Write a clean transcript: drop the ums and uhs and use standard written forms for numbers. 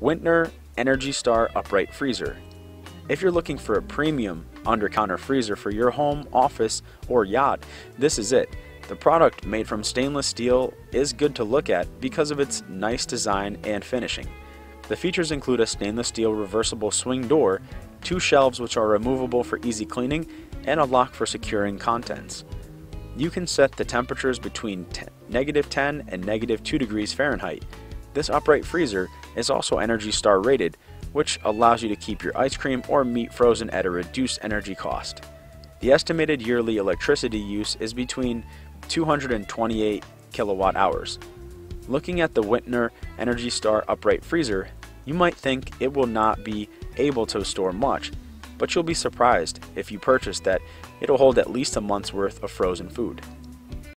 Whynter Energy Star Upright Freezer. If you're looking for a premium under-counter freezer for your home, office, or yacht, this is it. The product, made from stainless steel, is good to look at because of its nice design and finishing. The features include a stainless steel reversible swing door, two shelves which are removable for easy cleaning, and a lock for securing contents. You can set the temperatures between -10 and -2 degrees Fahrenheit. This upright freezer is also Energy Star rated, which allows you to keep your ice cream or meat frozen at a reduced energy cost. The estimated yearly electricity use is between 228 kilowatt hours. Looking at the Whynter Energy Star upright freezer, you might think it will not be able to store much, but you'll be surprised if you purchase that it'll hold at least a month's worth of frozen food.